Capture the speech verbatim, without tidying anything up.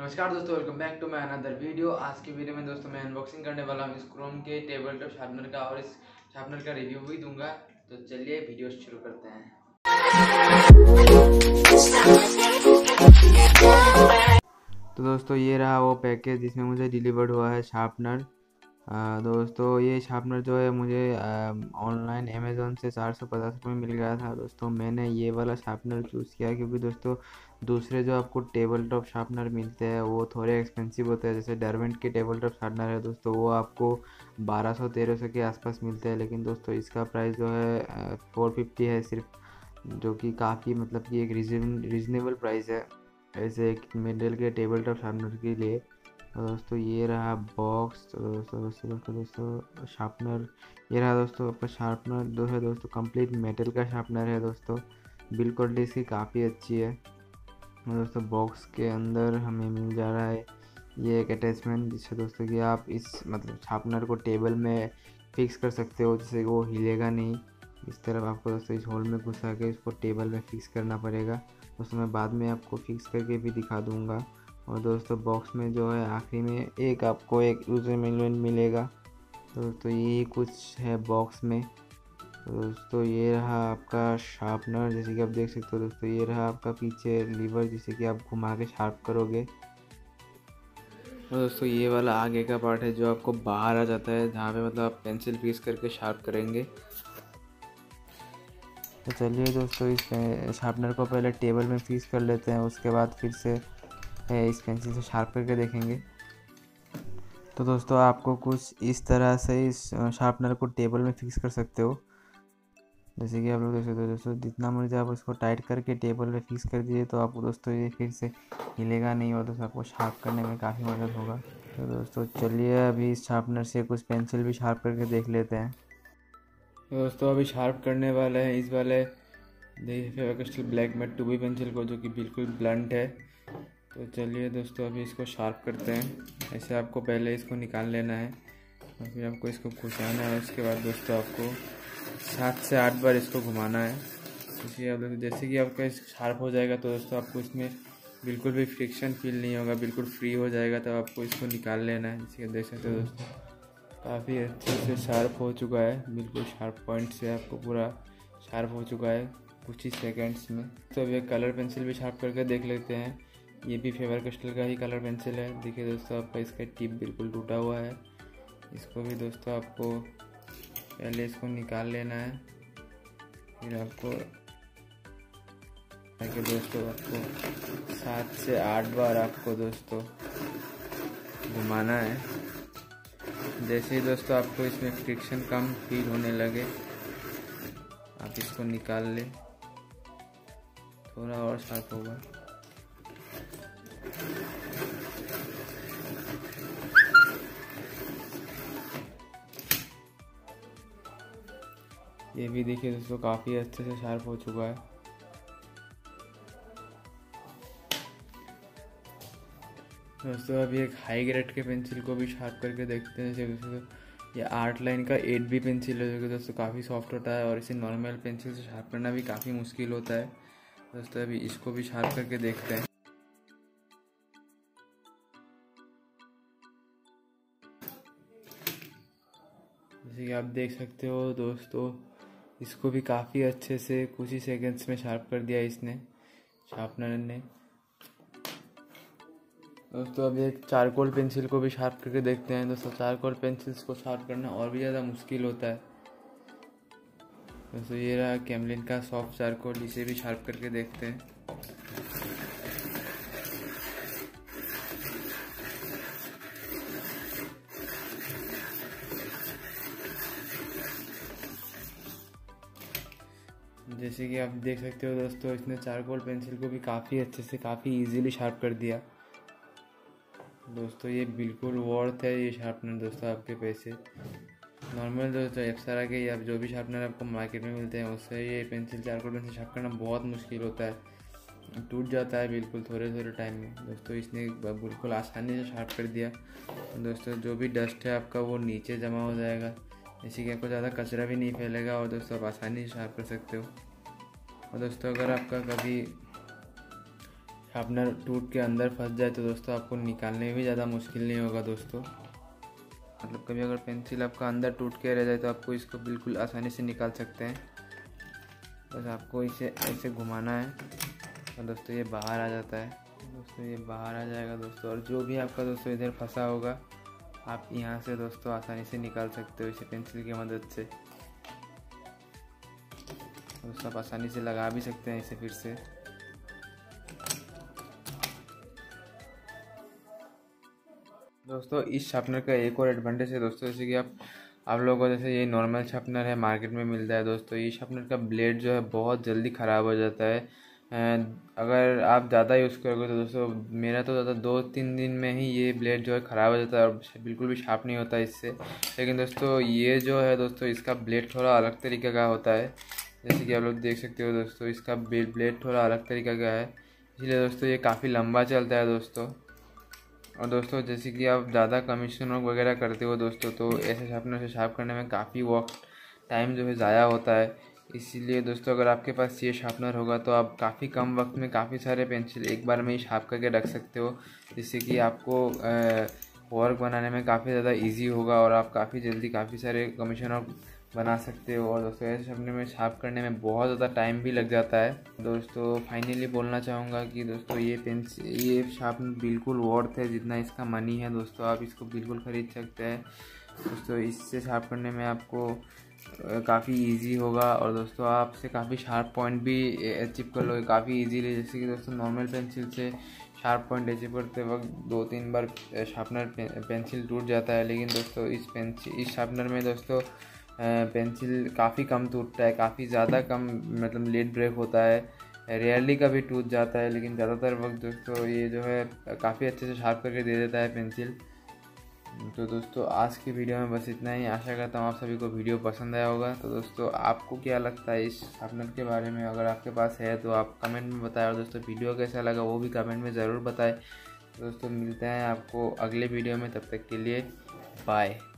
नमस्कार दोस्तों, welcome back to my another video. आज की वीडियो में दोस्तों मैं अनबॉक्सिंग करने वाला हूँ इस क्रोम के टेबल टॉप शार्पनर का, और इस शार्पनर का रिव्यू भी दूंगा। तो चलिए वीडियो शुरू करते हैं। तो दोस्तों ये रहा वो पैकेज जिसमें मुझे डिलीवर्ड हुआ है शार्पनर। दोस्तों ये शार्पनर जो है मुझे ऑनलाइन अमेज़ॉन से चार सौ पचास रुपये में मिल गया था। दोस्तों मैंने ये वाला शार्पनर चूज़ किया क्योंकि दोस्तों दूसरे जो आपको टेबल टॉप शार्पनर मिलते हैं वो थोड़े एक्सपेंसिव होते हैं। जैसे डरवेंट के टेबल टॉप शार्पनर है दोस्तों, वो आपको बारह सौ तेरह सौ के आसपास मिलते हैं, लेकिन दोस्तों इसका प्राइस जो है फोर फिफ्टी है सिर्फ, जो कि काफ़ी मतलब कि एक रीजनेबल प्राइस है ऐसे एक मिडल के टेबल टॉप शार्पनर के लिए। दोस्तों ये रहा बॉक्स। दोस्तों दोस्तों शार्पनर ये रहा दोस्तों आपका शार्पनर जो है दोस्तों कंप्लीट मेटल का शार्पनर है दोस्तों, बिल्ड क्वालिटी इसकी काफ़ी अच्छी है। दोस्तों बॉक्स के अंदर हमें मिल जा रहा है ये एक अटैचमेंट जिससे दोस्तों कि आप इस मतलब शार्पनर को टेबल में फिक्स कर सकते हो, जिससे वो हिलेगा नहीं। इस तरफ आपको दोस्तों इस होल में घुसा के इसको टेबल में फ़िक्स करना पड़ेगा। दोस्तों मैं बाद में आपको फ़िक्स करके भी दिखा दूँगा। और दोस्तों बॉक्स में जो है आखिरी में एक आपको एक यूज़र मैनुअल मिलेगा। दोस्तों यही कुछ है बॉक्स में। दोस्तों ये रहा आपका शार्पनर, जैसे कि आप देख सकते हो। दोस्तों ये रहा आपका पीछे लीवर, जिसे कि आप घुमा के शार्प करोगे। और दोस्तों ये वाला आगे का पार्ट है जो आपको बाहर आ जाता है, जहाँ पे मतलब आप पेंसिल पीस करके शार्प करेंगे। तो चलिए दोस्तों इस शार्पनर को पहले टेबल में पीस कर लेते हैं, उसके बाद फिर से इस पेंसिल से शार्प करके देखेंगे। तो दोस्तों आपको कुछ इस तरह से इस शार्पनर को टेबल में फिक्स कर सकते हो, जैसे कि आप लोग देख सकते हो। दोस्तों जितना मर्जी आप इसको टाइट करके टेबल में फिक्स कर दीजिए तो आपको दोस्तों ये फिर से हिलेगा नहीं, और दोस्तों आपको शार्प करने में काफ़ी मदद होगा। तो दोस्तों चलिए अभी इस शार्पनर से कुछ पेंसिल भी शार्प करके देख लेते हैं। दोस्तों अभी शार्प करने वाले हैं इस वाले देखिए crystal black matte two B pencil को, जो कि बिल्कुल ब्लंट है। तो चलिए दोस्तों अभी इसको शार्प करते हैं। ऐसे आपको पहले इसको निकाल लेना है और फिर आपको इसको घुसाना है। उसके बाद दोस्तों आपको सात से आठ बार इसको घुमाना है, क्योंकि आप जैसे कि आपका इस शार्प हो जाएगा तो दोस्तों आपको इसमें बिल्कुल भी फ्रिक्शन फील नहीं होगा, बिल्कुल फ्री हो जाएगा। तब तो आपको इसको निकाल लेना है। जैसे देख सकते हो दोस्तों काफ़ी अच्छे से शार्प हो चुका है, बिल्कुल शार्प पॉइंट से आपको पूरा शार्प हो चुका है कुछ ही सेकेंड्स में। तो अब कलर पेंसिल भी शार्प करके देख लेते हैं। ये भी फेबर क्रिस्टल का ही कलर पेंसिल है। देखिए दोस्तों आपका इसका टिप बिल्कुल टूटा हुआ है। इसको भी दोस्तों आपको पहले इसको निकाल लेना है, फिर आपको दोस्तों आपको सात से आठ बार आपको दोस्तों घुमाना है। जैसे ही दोस्तों आपको इसमें फ्रिक्शन कम फील होने लगे आप इसको निकाल लें, थोड़ा और शार्प होगा। ये भी देखिए दोस्तों काफ़ी अच्छे से शार्प हो चुका है। दोस्तों अभी एक हाई ग्रेड के पेंसिल को भी शार्प करके देखते हैं। जैसे दोस्तों ये आर्टलाइन का एट बी पेंसिल है, जो कि दोस्तों काफ़ी सॉफ्ट होता है और इसे नॉर्मल पेंसिल से शार्प करना भी काफ़ी मुश्किल होता है। दोस्तों अभी इसको भी शार्प करके देखते हैं। जैसे कि आप देख सकते हो दोस्तों इसको भी काफ़ी अच्छे से कुछ ही सेकंड्स में शार्प कर दिया इसने शार्पनर ने। दोस्तों अब एक चारकोल पेंसिल को भी शार्प करके देखते हैं। दोस्तों चारकोल पेंसिल्स को शार्प करना और भी ज़्यादा मुश्किल होता है। दोस्तों ये रहा कैमलिन का सॉफ्ट चारकोल, इसे भी शार्प करके देखते हैं। जैसे कि आप देख सकते हो दोस्तों इसने चारकोल पेंसिल को भी काफ़ी अच्छे से काफ़ी इजीली शार्प कर दिया। दोस्तों ये बिल्कुल वर्थ है ये शार्पनर दोस्तों आपके पैसे। नॉर्मल दोस्तों एप्सरा के या जो भी शार्पनर आपको मार्केट में मिलते हैं उससे ये पेंसिल चारकोल पेंसिल शार्प करना बहुत मुश्किल होता है, टूट जाता है बिल्कुल थोड़े थोड़े टाइम में। दोस्तों इसने बिल्कुल आसानी से शार्प कर दिया। दोस्तों जो भी डस्ट है आपका वो नीचे जमा हो जाएगा, इसी के आपको ज़्यादा कचरा भी नहीं फैलेगा और दोस्तों आप आसानी से शार्प कर सकते हो। और दोस्तों अगर आपका कभी शार्पनर टूट के अंदर फंस जाए तो दोस्तों आपको निकालने में भी ज़्यादा मुश्किल नहीं होगा दोस्तों। मतलब कभी अगर पेंसिल आपका अंदर टूट के रह जाए तो आपको इसको बिल्कुल आसानी से निकाल सकते हैं। बस आपको इसे ऐसे घुमाना है और दोस्तों ये बाहर आ जाता है। दोस्तों ये बाहर आ जाएगा दोस्तों, और जो भी आपका दोस्तों इधर फंसा होगा आप यहाँ से दोस्तों आसानी से निकाल सकते हो इसे पेंसिल की मदद से। दोस्तों आप आसानी से लगा भी सकते हैं इसे फिर से। दोस्तों इस शार्पनर का एक और एडवांटेज है दोस्तों, जैसे कि आप आप लोगों को जैसे ये नॉर्मल शार्पनर है मार्केट में मिलता है दोस्तों, ये शार्पनर का ब्लेड जो है बहुत जल्दी ख़राब हो जाता है। अगर आप ज़्यादा यूज़ करोगे तो दोस्तों मेरा तो ज़्यादा दो तीन दिन में ही ये ब्लेड जो है ख़राब हो जाता है और बिल्कुल भी शार्प नहीं होता इससे। लेकिन दोस्तों ये जो है दोस्तों इसका ब्लेड थोड़ा अलग तरीके का होता है, जैसे कि आप लोग देख सकते हो दोस्तों इसका ब्लेड थोड़ा अलग तरीके का है, इसलिए दोस्तों ये काफ़ी लंबा चलता है दोस्तों। और दोस्तों जैसे कि आप ज़्यादा कमीशन वर्क वगैरह करते हो दोस्तों तो ऐसे शार्पनर से शार्प करने में काफ़ी वक्त टाइम जो है ज़ाया होता है, इसीलिए दोस्तों अगर आपके पास ये शार्पनर होगा तो आप काफ़ी कम वक्त में काफ़ी सारे पेंसिल एक बार में ही शार्प करके रख सकते हो, जिससे कि आपको वर्क बनाने में काफ़ी ज़्यादा ईजी होगा और आप काफ़ी जल्दी काफ़ी सारे कमीशन वर्क बना सकते हो। और दोस्तों ऐसे शार्पनर में शार्प करने में बहुत ज़्यादा टाइम भी लग जाता है। दोस्तों फाइनली बोलना चाहूँगा कि दोस्तों ये पेंसिल ये शार्पनर बिल्कुल वर्थ है, जितना इसका मनी है दोस्तों आप इसको बिल्कुल ख़रीद सकते हैं। दोस्तों इससे शार्प करने में आपको काफ़ी इजी होगा और दोस्तों आपसे काफ़ी शार्प पॉइंट भी अचीव कर लोगे काफ़ी इजीली, जैसे कि दोस्तों नॉर्मल पेंसिल से शार्प पॉइंट अचीव करते वक्त दो तीन बार शार्पनर पेंसिल टूट जाता है, लेकिन दोस्तों इस पेंसिल इस शार्पनर में दोस्तों पेंसिल काफ़ी कम टूटता है, काफ़ी ज़्यादा कम मतलब लेट ब्रेक होता है, रेयरली कभी टूट जाता है, लेकिन ज़्यादातर वक्त दोस्तों ये जो है काफ़ी अच्छे से शार्प करके दे देता है पेंसिल। तो दोस्तों आज की वीडियो में बस इतना ही, आशा करता हूँ आप सभी को वीडियो पसंद आया होगा। तो दोस्तों आपको क्या लगता है इस शार्पनर के बारे में, अगर आपके पास है तो आप कमेंट में बताएं, और दोस्तों वीडियो कैसा लगा वो भी कमेंट में ज़रूर बताएं। दोस्तों मिलते हैं आपको अगले वीडियो में, तब तक के लिए बाय।